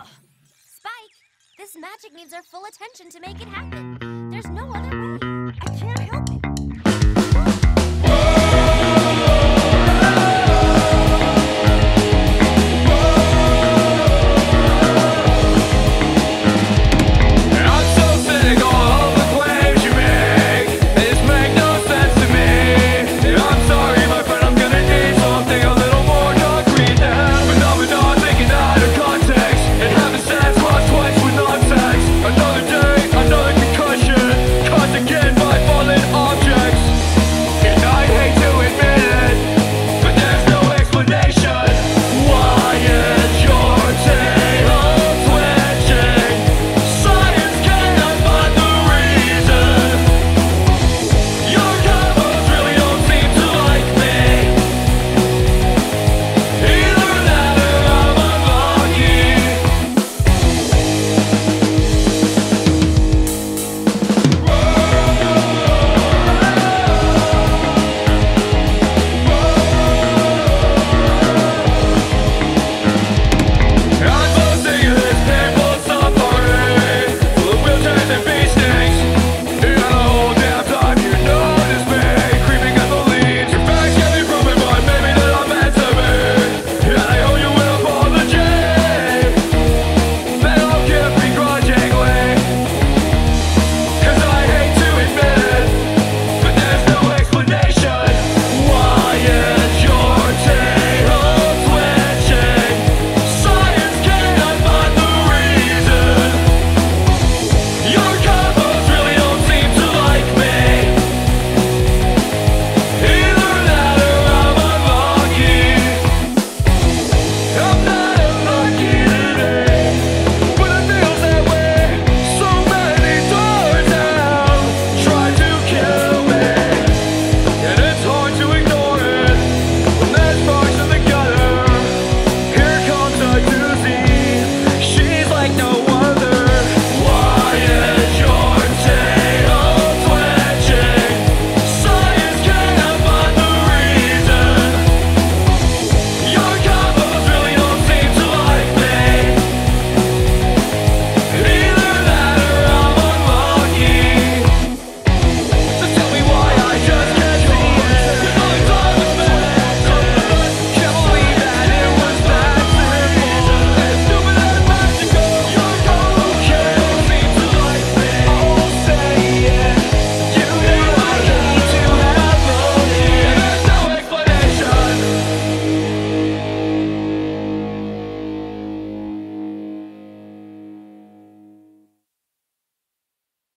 Spike, this magic needs our full attention to make it happen.